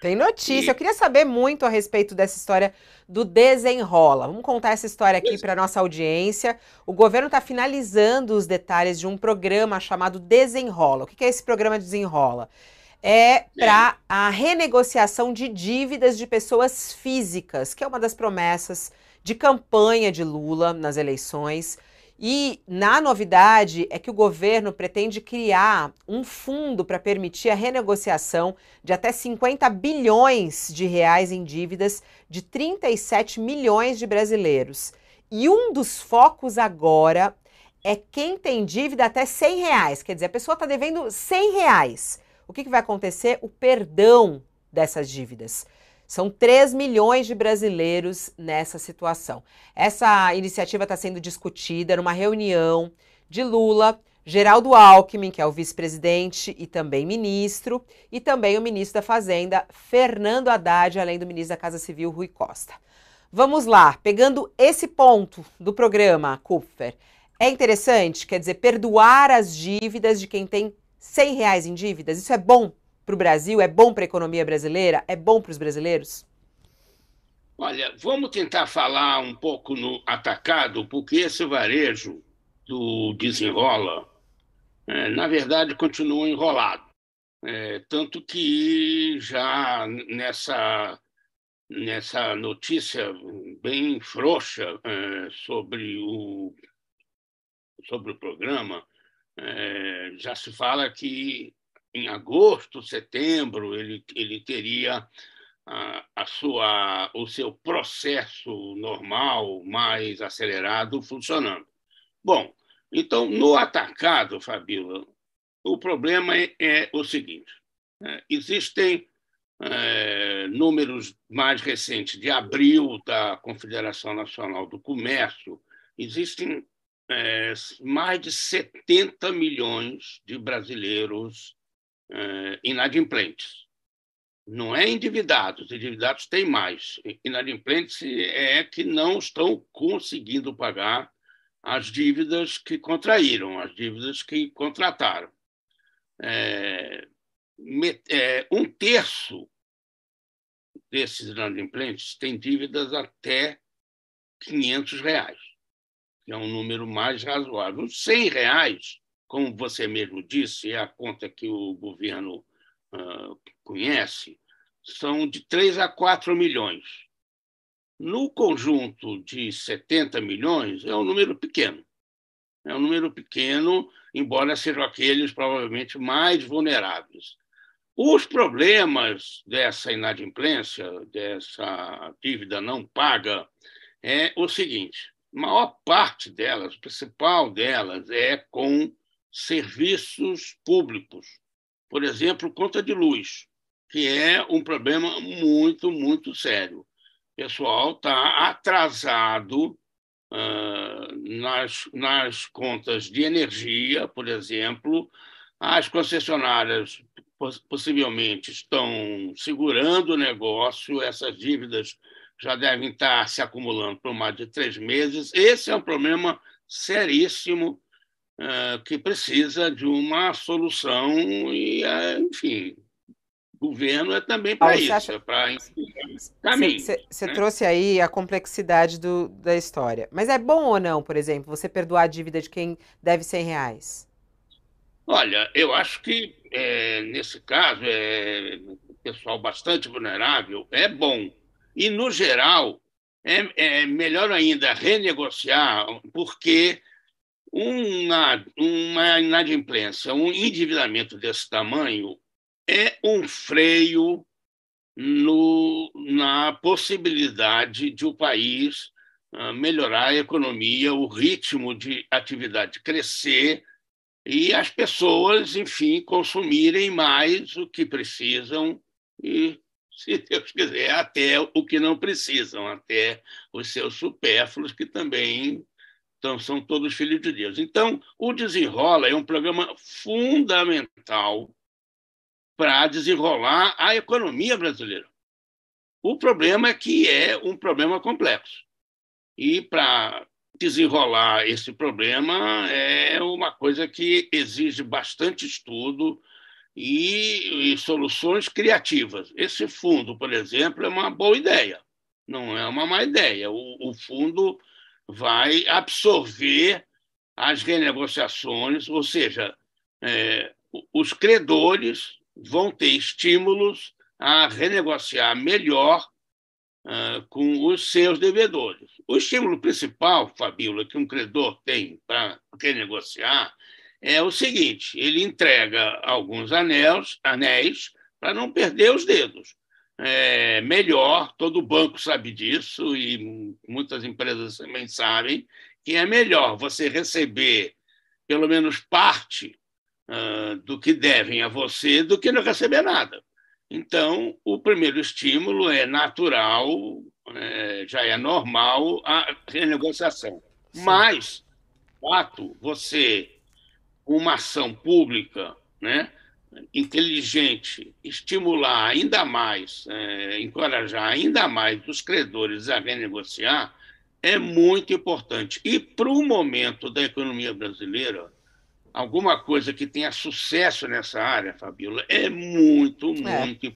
Tem notícia. E eu queria saber muito a respeito dessa história do Desenrola. Vamos contar essa história aqui para a nossa audiência. O governo está finalizando os detalhes de um programa chamado Desenrola. O que é esse programa Desenrola? É para a renegociação de dívidas de pessoas físicas, que é uma das promessas de campanha de Lula nas eleições. E na novidade é que o governo pretende criar um fundo para permitir a renegociação de até 50 bilhões de reais em dívidas de 37 milhões de brasileiros. E um dos focos agora é quem tem dívida até 100 reais, quer dizer, a pessoa está devendo 100 reais. O que vai acontecer? O perdão dessas dívidas. São 3 milhões de brasileiros nessa situação. Essa iniciativa está sendo discutida numa reunião de Lula, Geraldo Alckmin, que é o vice-presidente e também ministro, e também o ministro da Fazenda, Fernando Haddad, além do ministro da Casa Civil, Rui Costa. Vamos lá, pegando esse ponto do programa, Kupfer, é interessante, quer dizer, perdoar as dívidas de quem tem 100 reais em dívidas, isso é bom para o Brasil? É bom para a economia brasileira? É bom para os brasileiros? Olha, vamos tentar falar um pouco no atacado, porque esse varejo do Desenrola, na verdade, continua enrolado. Tanto que já nessa notícia bem frouxa sobre o programa, já se fala que em agosto, setembro, ele teria o seu processo normal mais acelerado funcionando. Bom, então, no atacado, Fabíola, o problema é o seguinte. Existem números mais recentes de abril da Confederação Nacional do Comércio, existem mais de 70 milhões de brasileiros inadimplentes. Não é endividados, endividados têm mais. Inadimplentes é que não estão conseguindo pagar as dívidas que contraíram, as dívidas que contrataram. Um terço desses inadimplentes tem dívidas até R$500, que é um número mais razoável. Os R$100, como você mesmo disse, é a conta que o governo conhece, são de 3 a 4 milhões. No conjunto de 70 milhões, é um número pequeno. É um número pequeno, embora sejam aqueles provavelmente mais vulneráveis. Os problemas dessa inadimplência, dessa dívida não paga, é o seguinte: a maior parte delas, a principal delas, é com serviços públicos, por exemplo, conta de luz, que é um problema muito, muito sério. O pessoal está atrasado nas contas de energia, por exemplo. As concessionárias possivelmente estão segurando o negócio, essas dívidas já devem estar se acumulando por mais de 3 meses. Esse é um problema seríssimo, que precisa de uma solução e, enfim, o governo é também para isso, é para caminho. Você trouxe aí a complexidade da história. Mas é bom ou não, por exemplo, você perdoar a dívida de quem deve R$100? Olha, eu acho que, nesse caso, pessoal bastante vulnerável, é bom. E, no geral, é melhor ainda renegociar, porque uma inadimplência, um endividamento desse tamanho é um freio na possibilidade de o país melhorar a economia, o ritmo de atividade crescer e as pessoas, enfim, consumirem mais o que precisam e, se Deus quiser, até o que não precisam, até os seus supérfluos, que também são todos filhos de Deus. Então, o Desenrola é um programa fundamental para desenrolar a economia brasileira. O problema é que é um problema complexo. E, para desenrolar esse problema, é uma coisa que exige bastante estudo e soluções criativas. Esse fundo, por exemplo, é uma boa ideia, não é uma má ideia. O fundo vai absorver as renegociações, ou seja, os credores vão ter estímulos a renegociar melhor com os seus devedores. O estímulo principal, Fabíola, que um credor tem para renegociar é o seguinte: ele entrega alguns anéis para não perder os dedos. É melhor, todo banco sabe disso e muitas empresas também sabem, que é melhor você receber pelo menos parte do que devem a você do que não receber nada. Então, o primeiro estímulo é natural, já é normal a renegociação. Sim. Mas, de fato, você... uma ação pública, né, inteligente, estimular ainda mais, encorajar ainda mais os credores a renegociar é muito importante. E, para o momento da economia brasileira, alguma coisa que tenha sucesso nessa área, Fabíola, é muito importante.